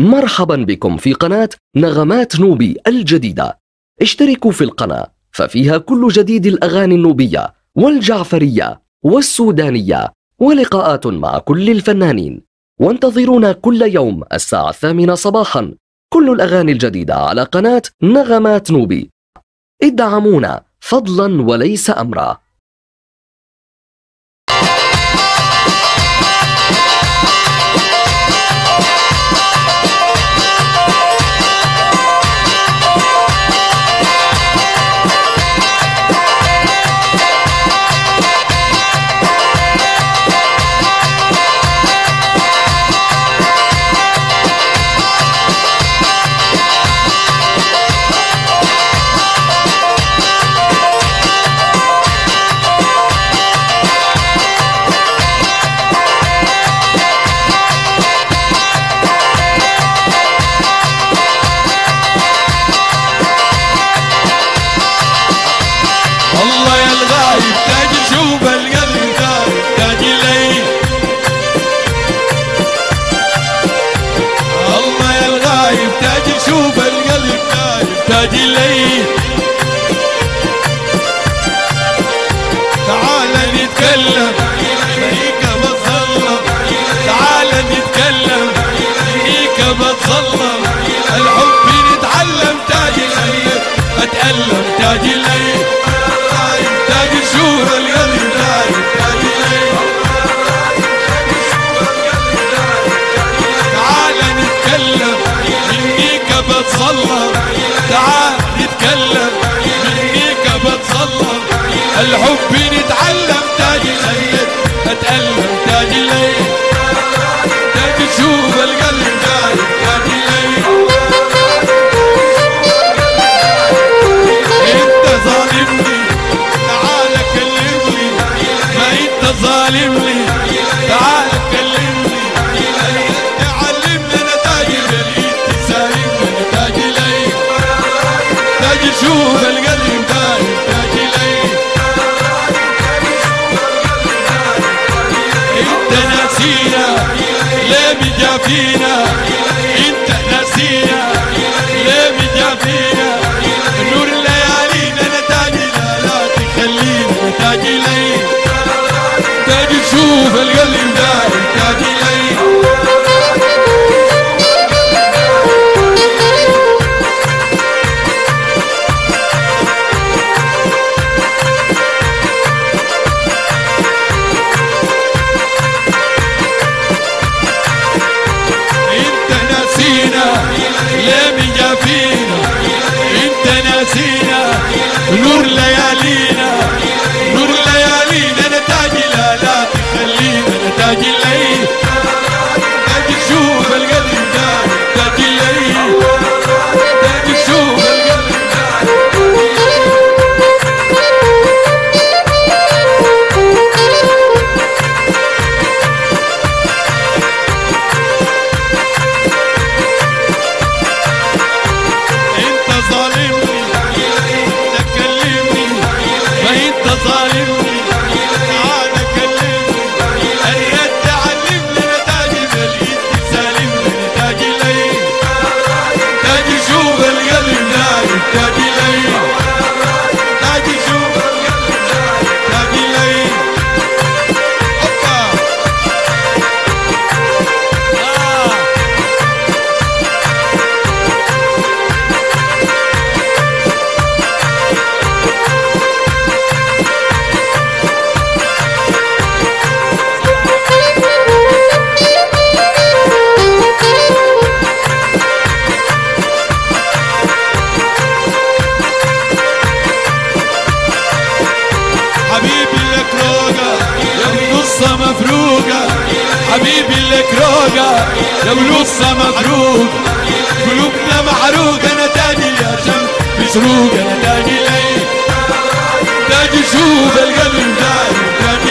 مرحبا بكم في قناة نغمات نوبي الجديدة. اشتركوا في القناة ففيها كل جديد الأغاني النوبية والجعفرية والسودانية ولقاءات مع كل الفنانين، وانتظرونا كل يوم الساعة 8 صباحا كل الأغاني الجديدة على قناة نغمات نوبي. ادعمونا فضلا وليس أمرا. الحب نتعلم تاج الليل، اتألم تاج الليل، تاج تشوف القلب جاي تاج الليل. انت ظالمني تعال كلمني، ما انت ظالمني تعال كلمني، تعلمني انا تاج الليل، تسالمني تاج الليل، تاج تشوف القلب جاي تاج الليل. ليه بيجا فينا انت ناسينا، ليه بيجا فينا نور ليالينا، نتاجنا لا تخلينا نتاج الليل، تاج تشوف القلب داير تاج الليل. نور ليالينا، نور ليالينا، نتاج لا لا تخلينا نتاج الليل، تاج تشوف القلب داير تاج الليل، تاج تشوف القلب داير. انت ظالم ظالمني تعال كلمني، أريد تعلمني نتاج الليل، تسالمني نتاج الليل، تاج تشوف القلب داير تاج الليل، تاج تشوف القلب داير تاج الليل. أوبا حبيبي لك روقة يا بلوصة مفروقة، قلوبنا محروقة، نتاج يا شمس مسروقة، نتاج لي تاج تشوف القلب داير تاج